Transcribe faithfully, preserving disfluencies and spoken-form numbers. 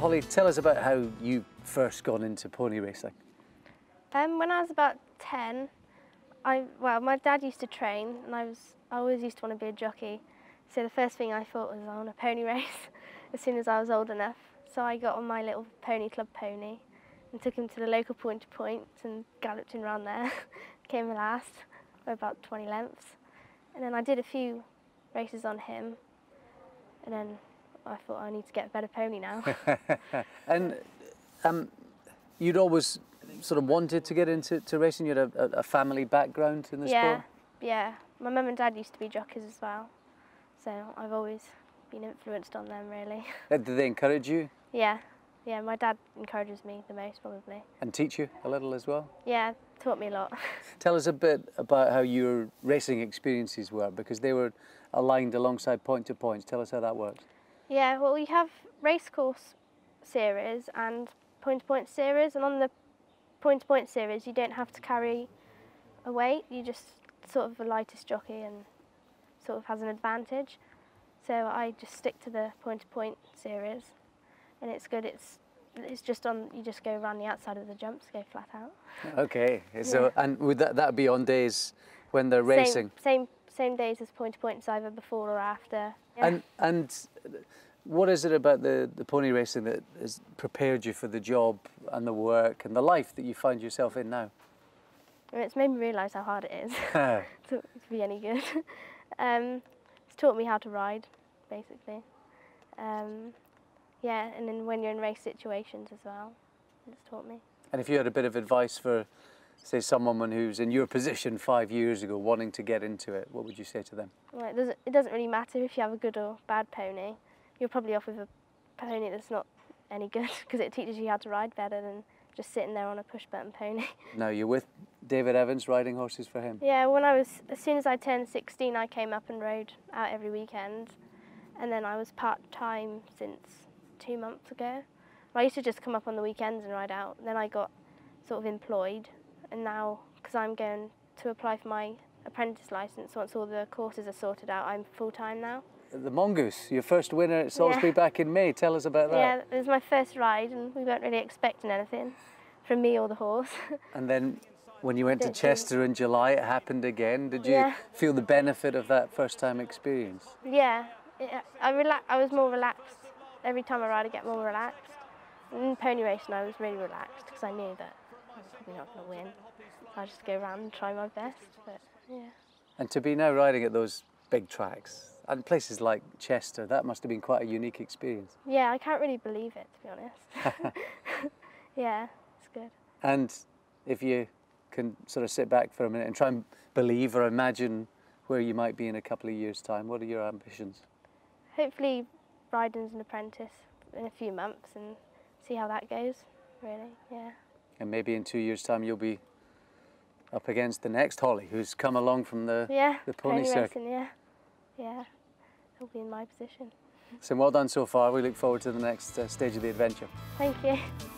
Holly, tell us about how you first got into pony racing. Um, when I was about ten, I well, my dad used to train, and I was I always used to want to be a jockey. So the first thing I thought was I want a pony race as soon as I was old enough. So I got on my little pony club pony and took him to the local point to point and galloped him around there. Came last, by about twenty lengths, and then I did a few races on him, and then I thought I need to get a better pony now. And um, you'd always sort of wanted to get into to racing? You had a, a family background in the yeah, sport? Yeah, yeah. My mum and dad used to be jockeys as well, so I've always been influenced on them, really. Did they encourage you? Yeah, yeah, my dad encourages me the most, probably. And teach you a little as well? Yeah, taught me a lot. Tell us a bit about how your racing experiences were, because they were aligned alongside point-to-points. Tell us how that worked. Yeah, well, we have racecourse series and point-to-point series, and on the point-to-point series you don't have to carry a weight, you just sort of the lightest jockey and sort of has an advantage. So I just stick to the point-to-point series, and it's good. It's it's just on. You just go around the outside of the jumps, go flat out. Okay. So yeah. And would that that be on days when they're racing? Same same same days as point-to-points, either before or after. Yeah. And and. What is it about the, the pony racing that has prepared you for the job and the work and the life that you find yourself in now? It's made me realise how hard it is to, to be any good. Um, it's taught me how to ride, basically. Um, yeah, and then when you're in race situations as well, it's taught me. And if you had a bit of advice for, say, someone who's in your position five years ago wanting to get into it, what would you say to them? Well, it doesn't, it doesn't really matter if you have a good or bad pony. You're probably off with a pony that's not any good, because it teaches you how to ride better than just sitting there on a push-button pony. Now you're with David Evans riding horses for him. Yeah, when I was as soon as I turned sixteen, I came up and rode out every weekend, and then I was part-time since two months ago. I used to just come up on the weekends and ride out. Then I got sort of employed, and now because I'm going to apply for my apprentice license, once all the courses are sorted out, I'm full-time now. The Mongoose, your first winner at Salisbury yeah. back in May. Tell us about that. Yeah, it was my first ride, and we weren't really expecting anything from me or the horse. And then when you went to Chester in July, it happened again. Did you yeah. feel the benefit of that first-time experience? Yeah, it, I, relax, I was more relaxed. Every time I ride, I get more relaxed. In pony racing, I was really relaxed because I knew that I was probably not going to win. So I just go around and try my best. But, yeah. And to be now riding at those big tracks, and places like Chester, that must have been quite a unique experience. Yeah, I can't really believe it, to be honest. Yeah, it's good. And if you can sort of sit back for a minute and try and believe or imagine where you might be in a couple of years' time, what are your ambitions? Hopefully riding as an apprentice in a few months and see how that goes, really, yeah. And maybe in two years' time you'll be up against the next Holly, who's come along from the, yeah, the pony circuit. Racing, yeah, yeah. He'll be in my position. So well done so far. We look forward to the next uh, stage of the adventure. Thank you.